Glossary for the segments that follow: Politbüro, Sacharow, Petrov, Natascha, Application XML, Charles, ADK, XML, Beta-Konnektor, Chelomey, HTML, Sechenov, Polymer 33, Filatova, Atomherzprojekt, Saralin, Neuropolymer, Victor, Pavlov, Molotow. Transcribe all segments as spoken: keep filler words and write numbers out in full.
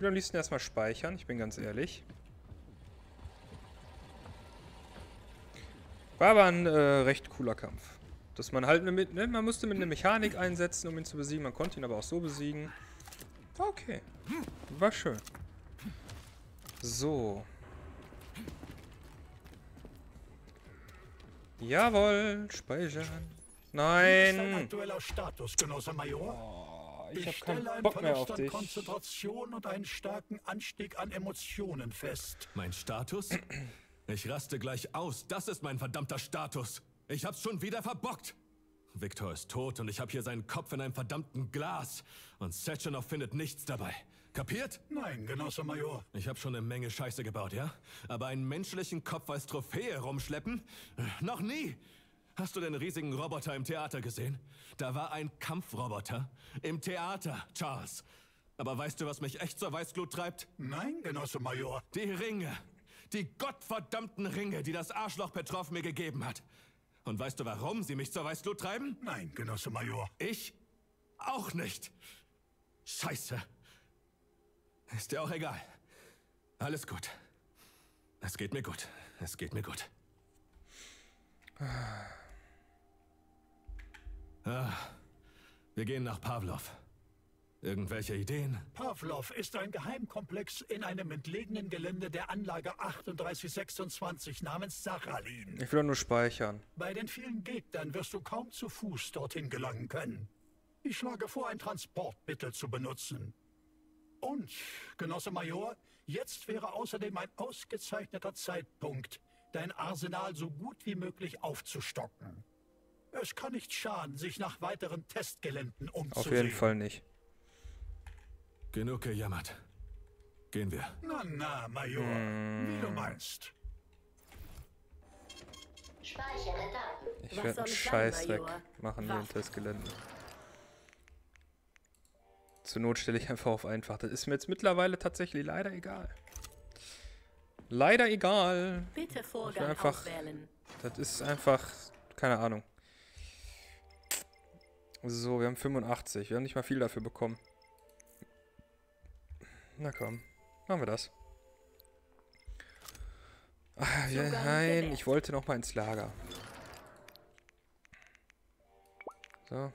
Ich will am liebsten erstmal speichern, ich bin ganz ehrlich. War aber ein äh, recht cooler Kampf. Dass man halt mit, ne, man musste mit einer Mechanik einsetzen, um ihn zu besiegen. Man konnte ihn aber auch so besiegen. Okay. War schön. So. Jawohl, speichern. Nein! Oh, ich habe keinen Bock mehr auf dich. Konzentration und einen starken Anstieg an Emotionen fest. Mein Status? Ich raste gleich aus. Das ist mein verdammter Status. Ich hab's schon wieder verbockt. Victor ist tot und ich hab hier seinen Kopf in einem verdammten Glas. Und Sechenov findet nichts dabei. Kapiert? Nein, Genosse Major. Ich hab schon eine Menge Scheiße gebaut, ja? Aber einen menschlichen Kopf als Trophäe rumschleppen? Noch nie! Hast du den riesigen Roboter im Theater gesehen? Da war ein Kampfroboter. Im Theater, Charles. Aber weißt du, was mich echt zur Weißglut treibt? Nein, Genosse Major. Die Ringe. Die gottverdammten Ringe, die das Arschloch Petrov mir gegeben hat. Und weißt du, warum sie mich zur Weißglut treiben? Nein, Genosse Major. Ich? Auch nicht. Scheiße. Ist dir auch egal. Alles gut. Es geht mir gut. Es geht mir gut. Ah, wir gehen nach Pavlov. Irgendwelche Ideen? Pavlov ist ein Geheimkomplex in einem entlegenen Gelände der Anlage drei acht zwei sechs namens Saralin. Ich will nur speichern. Bei den vielen Gegnern wirst du kaum zu Fuß dorthin gelangen können. Ich schlage vor, ein Transportmittel zu benutzen. Und, Genosse Major, jetzt wäre außerdem ein ausgezeichneter Zeitpunkt, dein Arsenal so gut wie möglich aufzustocken. Es kann nicht schaden, sich nach weiteren Testgeländen umzusehen. Auf jeden Fall nicht. Genug gejammert. Gehen wir. Na, na, Major. Hm. Wie du meinst. Ich werde einen Scheißdreck machen in den Testgeländen. Zur Not stelle ich einfach auf einfach. Das ist mir jetzt mittlerweile tatsächlich leider egal. Leider egal. Bitte Vorgang einfach, auswählen. Das ist einfach... Keine Ahnung. So, wir haben fünfundachtzig. Wir haben nicht mal viel dafür bekommen. Na komm, machen wir das. Ach, ja, nein, ich wollte noch mal ins Lager. So.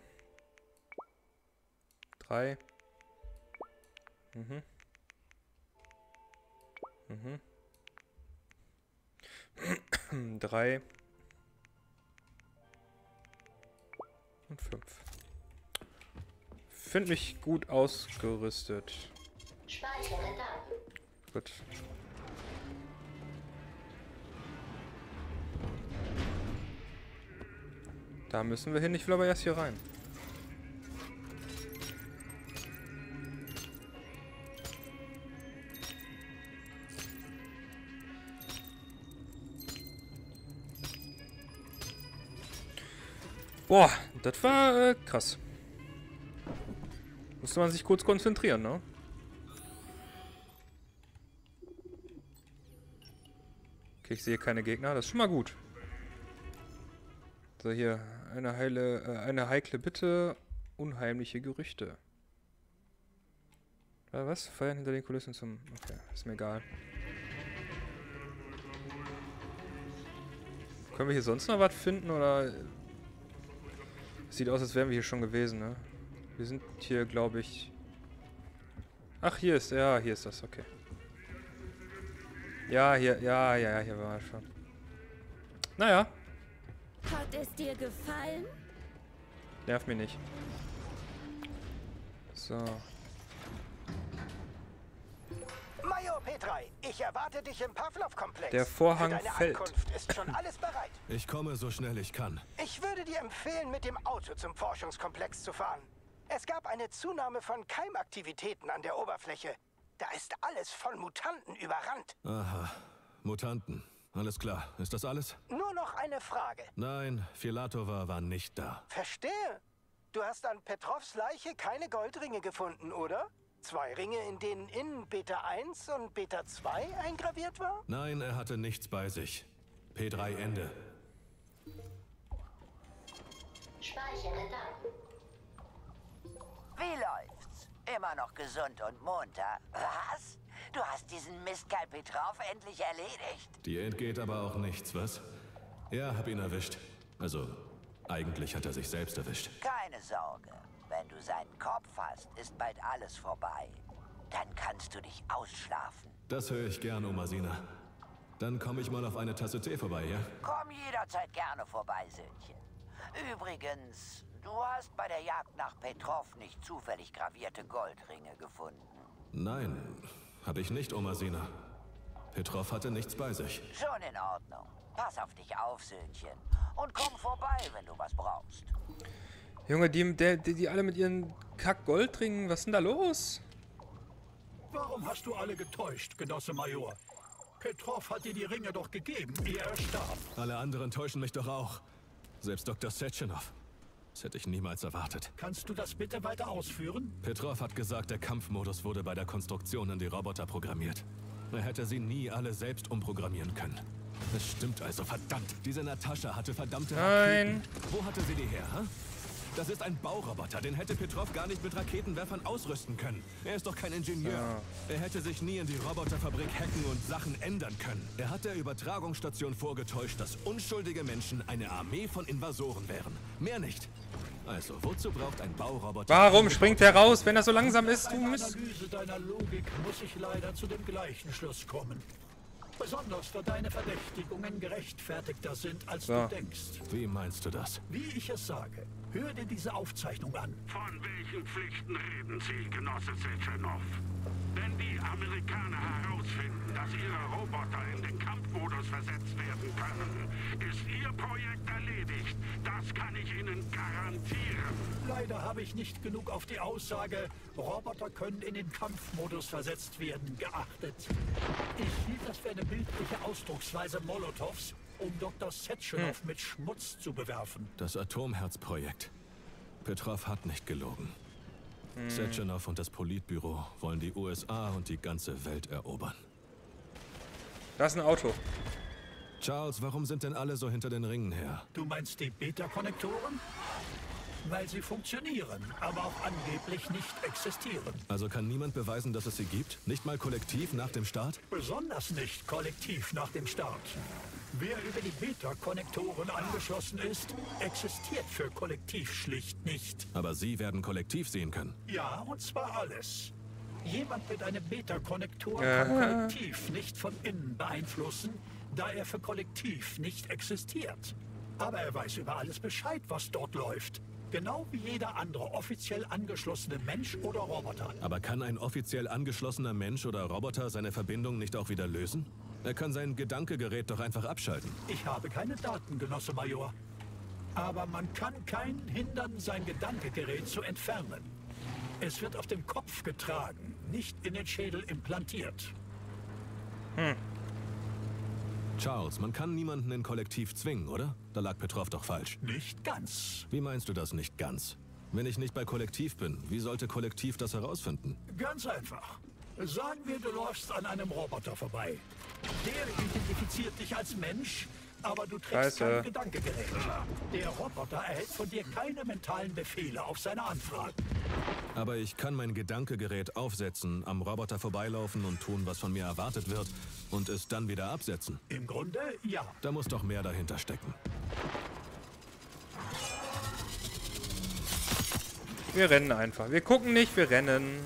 Drei. Mhm. Mhm. Drei. Und fünf. Finde mich gut ausgerüstet. Gut. Da müssen wir hin. Ich will aber erst hier rein. Boah, das war äh, krass. Musste man sich kurz konzentrieren, ne? Okay, ich sehe keine Gegner. Das ist schon mal gut. So, hier. Eine, heile, äh, eine heikle Bitte. Unheimliche Gerüchte. Oder was? Feiern hinter den Kulissen zum... Okay, ist mir egal. Können wir hier sonst noch was finden, oder... Sieht aus, als wären wir hier schon gewesen, ne? Wir sind hier, glaube ich... Ach, hier ist... Ja, hier ist das, okay. Ja, hier, ja, ja, hier war er schon. Naja. Hat es dir gefallen? Nerv mich nicht. So. Major Petrov, ich erwarte dich im Pavlov-Komplex. Der Vorhang fällt. Ist schon alles bereit. Ich komme so schnell ich kann. Ich würde dir empfehlen, mit dem Auto zum Forschungskomplex zu fahren. Es gab eine Zunahme von Keimaktivitäten an der Oberfläche. Da ist alles von Mutanten überrannt. Aha, Mutanten. Alles klar. Ist das alles? Nur noch eine Frage. Nein, Filatova war nicht da. Verstehe. Du hast an Petrovs Leiche keine Goldringe gefunden, oder? Zwei Ringe, in denen innen Beta eins und Beta zwei eingraviert war? Nein, er hatte nichts bei sich. P drei Ende. Speichern. Wie läuft's? Immer noch gesund und munter. Was? Du hast diesen Mistkerl Petrov endlich erledigt. Dir entgeht aber auch nichts, was? Ja, hab ihn erwischt. Also, eigentlich hat er sich selbst erwischt. Keine Sorge. Wenn du seinen Kopf hast, ist bald alles vorbei. Dann kannst du dich ausschlafen. Das höre ich gern, Oma Sina. Dann komme ich mal auf eine Tasse Tee vorbei, ja? Komm jederzeit gerne vorbei, Söhnchen. Übrigens, du hast bei der Jagd nach Petrov nicht zufällig gravierte Goldringe gefunden. Nein, habe ich nicht, Oma Sina. Petrov hatte nichts bei sich. Schon in Ordnung. Pass auf dich auf, Söhnchen. Und komm vorbei, wenn du was brauchst. Junge, die, die, die, die alle mit ihren Kack-Goldringen, was ist denn da los? Warum hast du alle getäuscht, Genosse Major? Petrov hat dir die Ringe doch gegeben, ehe er starb. Alle anderen täuschen mich doch auch. Selbst Doktor Sechenov. Das hätte ich niemals erwartet. Kannst du das bitte weiter ausführen? Petrov hat gesagt, der Kampfmodus wurde bei der Konstruktion in die Roboter programmiert. Er hätte sie nie alle selbst umprogrammieren können. Es stimmt also, verdammt. Diese Natascha hatte verdammte... Nein. Raketen. Wo hatte sie die her, hä? Das ist ein Bauroboter, den hätte Petrov gar nicht mit Raketenwerfern ausrüsten können. Er ist doch kein Ingenieur. So. Er hätte sich nie in die Roboterfabrik hacken und Sachen ändern können. Er hat der Übertragungsstation vorgetäuscht, dass unschuldige Menschen eine Armee von Invasoren wären. Mehr nicht. Also, wozu braucht ein Bauroboter... Warum springt er raus, wenn er so langsam ist? Du musst... Analyse deiner Logik muss ich leider zu dem gleichen Schluss kommen. Besonders da deine Verdächtigungen gerechtfertigter sind, als so. du denkst. Wie meinst du das? Wie ich es sage. Hör dir diese Aufzeichnung an. Von welchen Pflichten reden Sie, Genosse Sechenov? Wenn die Amerikaner herausfinden, dass ihre Roboter in den Kampfmodus versetzt werden können, ist ihr Projekt erledigt. Das kann ich Ihnen garantieren. Leider habe ich nicht genug auf die Aussage, Roboter können in den Kampfmodus versetzt werden, geachtet. Ich hielt das für eine bildliche Ausdrucksweise Molotows, um Doktor Sechenov hm. mit Schmutz zu bewerfen. Das Atomherzprojekt. Petrov hat nicht gelogen. Hm. Sechenov und das Politbüro wollen die U S A und die ganze Welt erobern. Das ist ein Auto. Charles, warum sind denn alle so hinter den Ringen her? Du meinst die Beta-Konnektoren? Weil sie funktionieren, aber auch angeblich nicht existieren. Also kann niemand beweisen, dass es sie gibt? Nicht mal kollektiv nach dem Start? Besonders nicht kollektiv nach dem Start. Wer über die Beta-Konnektoren angeschlossen ist, existiert für kollektiv schlicht nicht. Aber Sie werden kollektiv sehen können. Ja, und zwar alles. Jemand mit einem Beta-Konnektor kann kollektiv nicht von innen beeinflussen, da er für kollektiv nicht existiert. Aber er weiß über alles Bescheid, was dort läuft. Genau wie jeder andere offiziell angeschlossene Mensch oder Roboter. Aber kann ein offiziell angeschlossener Mensch oder Roboter seine Verbindung nicht auch wieder lösen? Er kann sein Gedankengerät doch einfach abschalten. Ich habe keine Daten, Genosse Major. Aber man kann keinen hindern, sein Gedankengerät zu entfernen. Es wird auf dem Kopf getragen, nicht in den Schädel implantiert. Hm. Charles, man kann niemanden in Kollektiv zwingen, oder? Da lag Petrov doch falsch. Nicht ganz. Wie meinst du das nicht ganz? Wenn ich nicht bei Kollektiv bin, wie sollte Kollektiv das herausfinden? Ganz einfach. Sagen wir, du läufst an einem Roboter vorbei. Der identifiziert dich als Mensch, aber du trägst kein Gedankengerät. Der Roboter erhält von dir keine mentalen Befehle auf seine Anfragen. Aber ich kann mein Gedankengerät aufsetzen, am Roboter vorbeilaufen und tun, was von mir erwartet wird, und es dann wieder absetzen. Im Grunde, ja. Da muss doch mehr dahinter stecken. Wir rennen einfach. Wir gucken nicht, wir rennen.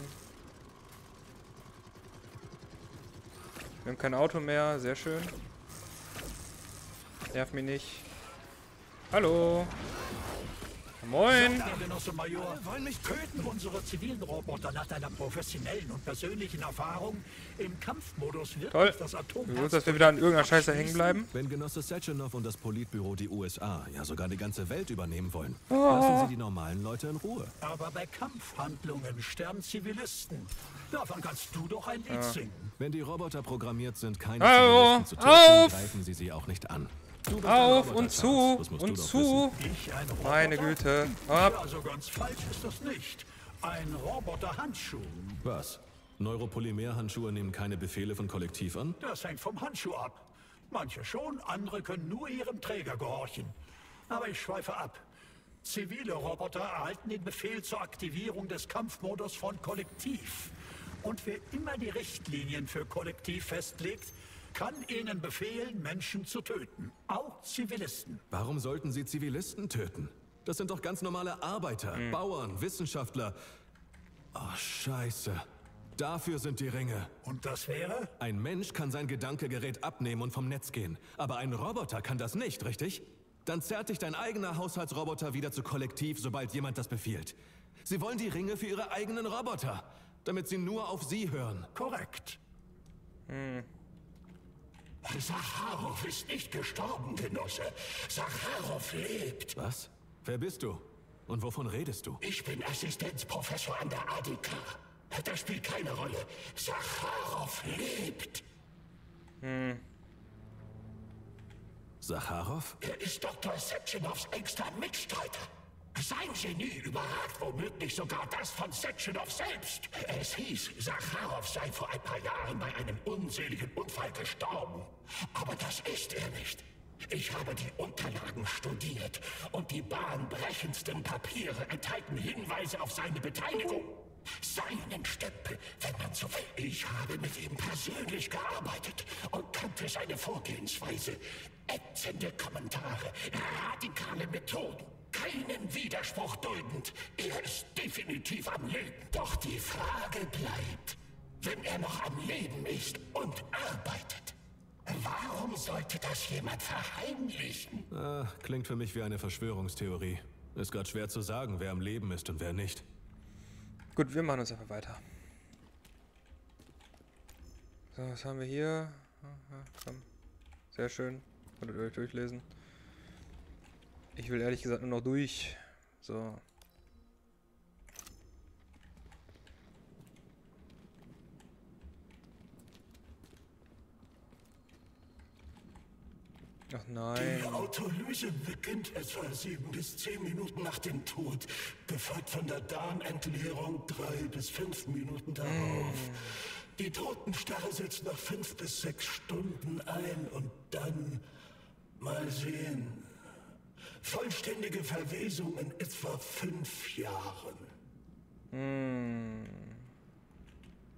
Wir haben kein Auto mehr. Sehr schön. Nerv mich nicht. Hallo. Moin! Genosse Major, wollen mich töten? Unsere zivilen Roboter nach deiner professionellen und persönlichen Erfahrung im Kampfmodus wird Toll. das Atom. Gut, dass wir wieder an irgendeiner Scheiße hängen bleiben. Wenn Genosse Sechenov und das Politbüro die U S A, ja sogar die ganze Welt übernehmen wollen, oh. lassen Sie die normalen Leute in Ruhe. Aber bei Kampfhandlungen sterben Zivilisten. Davon kannst du doch ein Lied ja. singen. Wenn die Roboter programmiert sind, keine Zivilisten zu töten, greifen Sie sie auch nicht an. Auf und zu und zu. Meine Güte. Ab. Also ganz falsch ist das nicht. Ein Roboter-Handschuh. Was? Neuropolymer-Handschuhe nehmen keine Befehle von Kollektiv an? Das hängt vom Handschuh ab. Manche schon, andere können nur ihrem Träger gehorchen. Aber ich schweife ab. Zivile Roboter erhalten den Befehl zur Aktivierung des Kampfmodus von Kollektiv. Und wer immer die Richtlinien für Kollektiv festlegt, kann ihnen befehlen, Menschen zu töten. Auch Zivilisten. Warum sollten sie Zivilisten töten? Das sind doch ganz normale Arbeiter, mhm. Bauern, Wissenschaftler. Oh, scheiße. Dafür sind die Ringe. Und das wäre? Ein Mensch kann sein Gedankengerät abnehmen und vom Netz gehen. Aber ein Roboter kann das nicht, richtig? Dann zerrt dich dein eigener Haushaltsroboter wieder zu Kollektiv, sobald jemand das befiehlt. Sie wollen die Ringe für ihre eigenen Roboter, damit sie nur auf sie hören. Korrekt. Hm. Sacharow ist nicht gestorben, Genosse. Sacharow lebt. Was? Wer bist du? Und wovon redest du? Ich bin Assistenzprofessor an der A D K. Das spielt keine Rolle. Sacharow lebt. Hm. Sacharow? Er ist Doktor Sechenow's engster Mitstreiter. Sein Genie überragt womöglich sogar das von Sechenov selbst. Es hieß, Sacharow sei vor ein paar Jahren bei einem unseligen Unfall gestorben. Aber das ist er nicht. Ich habe die Unterlagen studiert und die bahnbrechendsten Papiere enthalten Hinweise auf seine Beteiligung. Seinen Stempel, wenn man so will. Ich habe mit ihm persönlich gearbeitet und kannte seine Vorgehensweise. Ätzende Kommentare, radikale Methoden, keinen Widerspruch duldend. Er ist definitiv am Leben. Doch die Frage bleibt, wenn er noch am Leben ist und arbeitet, warum sollte das jemand verheimlichen? Ah, klingt für mich wie eine Verschwörungstheorie. Ist gerade schwer zu sagen, wer am Leben ist und wer nicht. Gut, wir machen uns einfach weiter. So, was haben wir hier? Aha, komm. Sehr schön. Könnt ihr euch durchlesen. Ich will ehrlich gesagt nur noch durch. So. Ach nein. Die Autolyse beginnt etwa sieben bis zehn Minuten nach dem Tod, gefolgt von der Darmentleerung drei bis fünf Minuten darauf. Mm. Die Totenstarre setzt nach fünf bis sechs Stunden ein und dann mal sehen. Vollständige Verwesung in etwa fünf Jahren. Mm.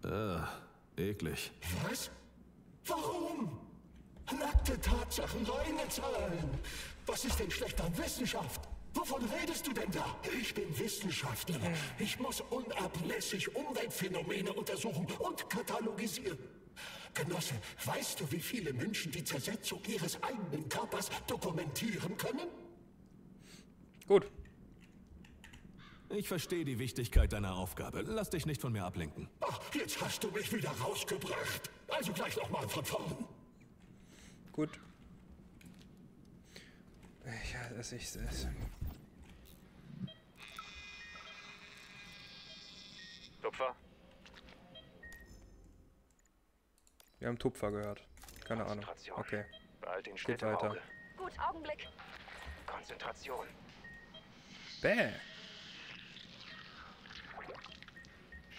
Äh, eklig. Was? Warum? Nackte Tatsachen, reine Zahlen. Was ist denn schlecht an Wissenschaft? Wovon redest du denn da? Ich bin Wissenschaftler. Ich muss unablässig Umweltphänomene untersuchen und katalogisieren. Genosse, weißt du, wie viele Menschen die Zersetzung ihres eigenen Körpers dokumentieren können? Gut. Ich verstehe die Wichtigkeit deiner Aufgabe. Lass dich nicht von mir ablenken. Ach, jetzt hast du mich wieder rausgebracht. Also gleich nochmal von vorn. Gut. Ja, das ist es. Tupfer. Wir haben Tupfer gehört. Keine Ahnung. Okay. Behalt den Schnitt im Auge. Gut, Augenblick. Konzentration. Bäh.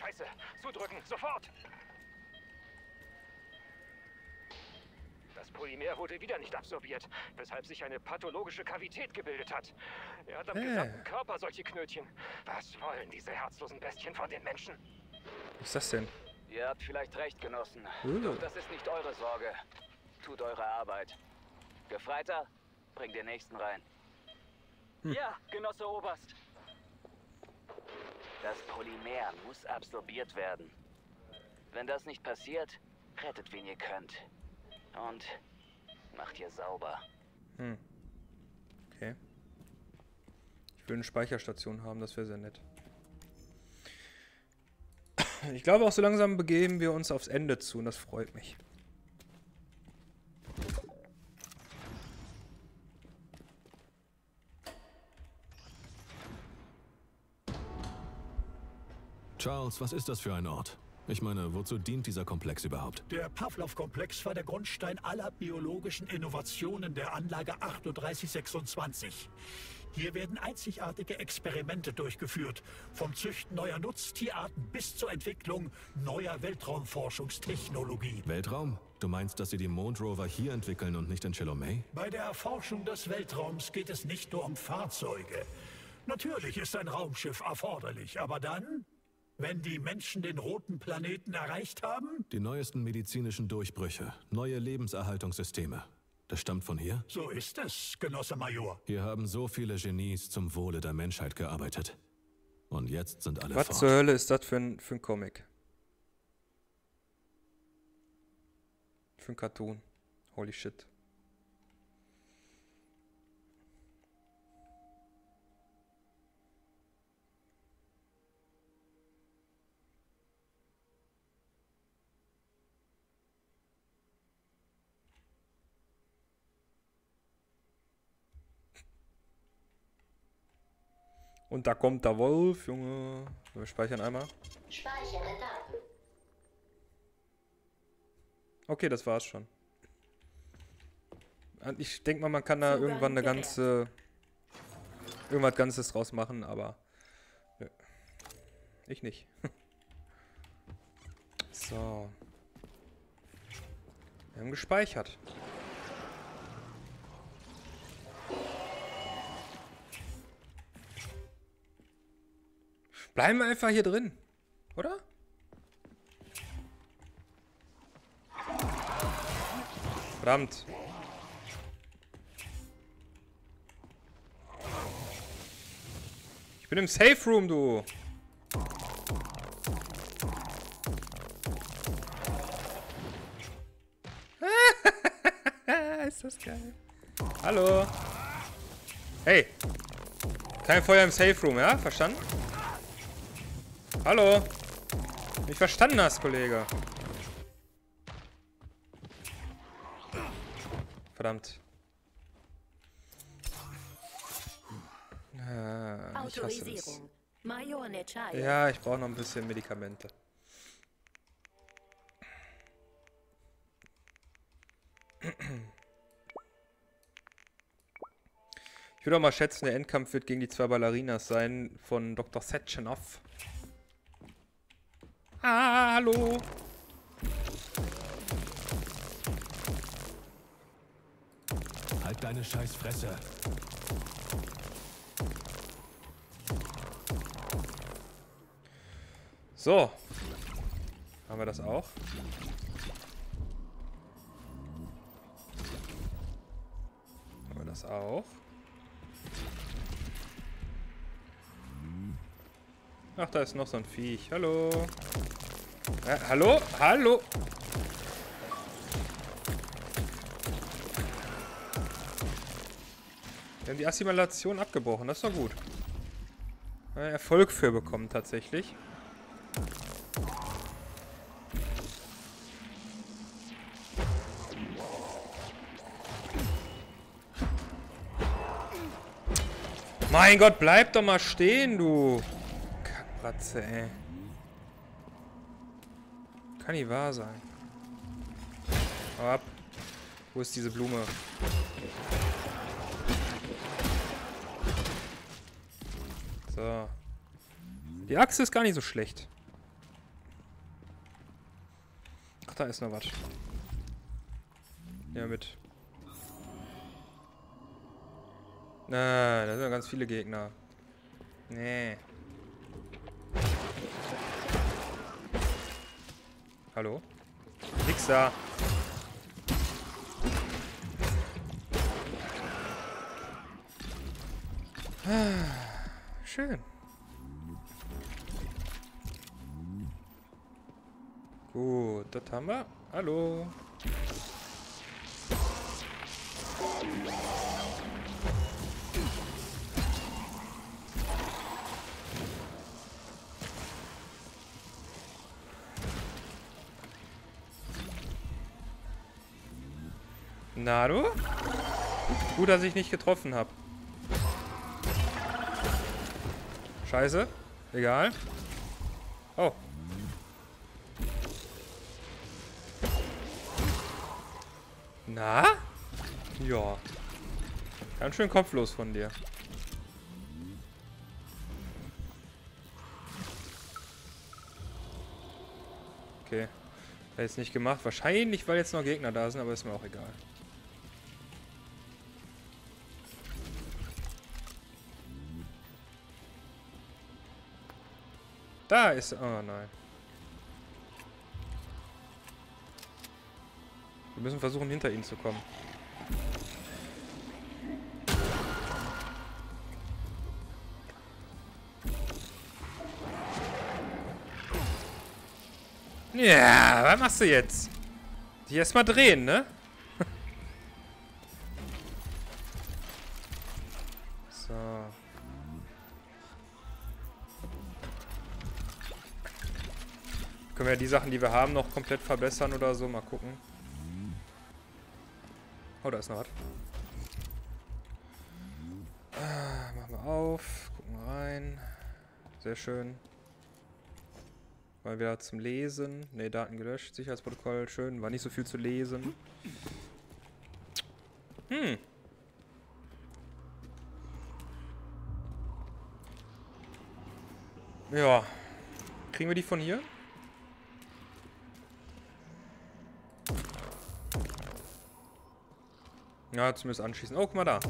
Scheiße. Zudrücken. Sofort. Das Polymer wurde wieder nicht absorbiert, weshalb sich eine pathologische Kavität gebildet hat. Er hat am äh. gesamten Körper solche Knötchen. Was wollen diese herzlosen Bestien von den Menschen? Was ist das denn? Ihr habt vielleicht recht, Genossen. Uh. Doch das ist nicht eure Sorge. Tut eure Arbeit. Gefreiter, bringt den nächsten rein. Hm. Ja, Genosse Oberst. Das Polymer muss absorbiert werden. Wenn das nicht passiert, rettet, wen ihr könnt. Und macht hier sauber. Hm. Okay. Ich will eine Speicherstation haben, das wäre sehr nett. Ich glaube auch so langsam begeben wir uns aufs Ende zu und das freut mich. Charles, was ist das für ein Ort? Ich meine, wozu dient dieser Komplex überhaupt? Der Pavlov-Komplex war der Grundstein aller biologischen Innovationen der Anlage drei acht zwei sechs. Hier werden einzigartige Experimente durchgeführt, vom Züchten neuer Nutztierarten bis zur Entwicklung neuer Weltraumforschungstechnologie. Weltraum? Du meinst, dass sie die Mondrover hier entwickeln und nicht in Chelomey? Bei der Erforschung des Weltraums geht es nicht nur um Fahrzeuge. Natürlich ist ein Raumschiff erforderlich, aber dann, wenn die Menschen den roten Planeten erreicht haben? Die neuesten medizinischen Durchbrüche, neue Lebenserhaltungssysteme. Das stammt von hier? So ist es, Genosse Major. Hier haben so viele Genies zum Wohle der Menschheit gearbeitet. Und jetzt sind alle fort. Was zur Hölle ist das für ein, für ein Comic? Für ein Cartoon. Holy shit. Und da kommt der Wolf, Junge. Wir speichern einmal. Speichern Daten. Okay, das war's schon. Ich denke mal, man kann da Zugang irgendwann eine ganze... Irgendwas Ganzes draus machen, aber... Nö. Ich nicht. So. Wir haben gespeichert. Bleiben wir einfach hier drin, oder? Verdammt. Ich bin im Safe Room, du. Ist das geil. Hallo. Hey. Kein Feuer im Safe Room, ja? Verstanden? Hallo. Nicht verstanden hast, Kollege. Verdammt. Ah, ich hasse das. Ja, ich brauche noch ein bisschen Medikamente. Ich würde auch mal schätzen, der Endkampf wird gegen die zwei Ballerinas sein von Doktor Sechenov. Hallo. Halt deine Scheißfresse. So. Haben wir das auch? Haben wir das auch? Ach, da ist noch so ein Viech. Hallo. Äh, hallo? Hallo? Wir haben die Assimilation abgebrochen. Das ist doch gut. Einen Erfolg für bekommen, tatsächlich. Mein Gott, bleib doch mal stehen, du. Kackbratze, ey. Kann nicht wahr sein. Hau ab. Wo ist diese Blume? So. Die Achse ist gar nicht so schlecht. Ach, da ist noch was. Ja, mit. Na, da sind noch ganz viele Gegner. Nee. Hallo? Nix da. Schön. Gut, das haben wir. Hallo. Na du? Gut, dass ich nicht getroffen habe. Scheiße. Egal. Oh. Na? Ja. Ganz schön kopflos von dir. Okay. Hätte ich nicht gemacht. Wahrscheinlich, weil jetzt noch Gegner da sind, aber ist mir auch egal. Da ist... Oh nein. Wir müssen versuchen, hinter ihn zu kommen. Ja, was machst du jetzt? Die erstmal drehen, ne? So. Können wir die Sachen, die wir haben, noch komplett verbessern oder so? Mal gucken. Oh, da ist noch was. Ah, machen wir auf. Gucken wir rein. Sehr schön. Mal wieder zum Lesen. Ne, Daten gelöscht. Sicherheitsprotokoll. Schön. War nicht so viel zu lesen. Hm. Ja. Kriegen wir die von hier? Ja, zumindest anschießen. Oh, guck mal da.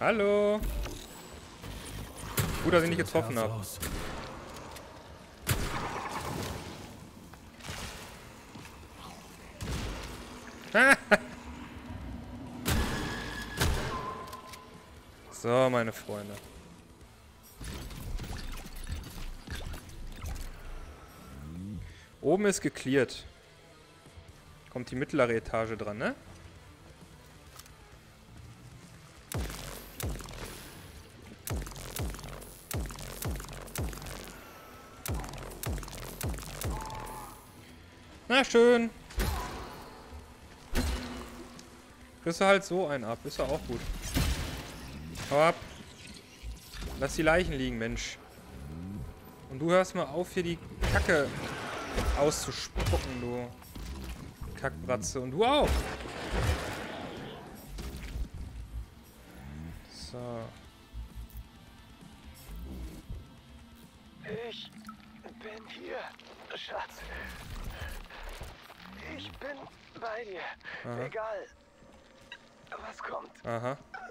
Hallo. Gut, dass ich nicht getroffen habe. So, meine Freunde. Oben ist gecleart. Kommt die mittlere Etage dran, ne? Na schön. Kriegst du halt so einen ab. Ist ja auch gut. Hau ab. Lass die Leichen liegen, Mensch. Und du hörst mal auf, hier die Kacke auszuspucken, du Kackbratze. Und du auch. So. Ich bin hier, Schatz. Ich bin bei dir. Aha. Egal, was kommt. Aha.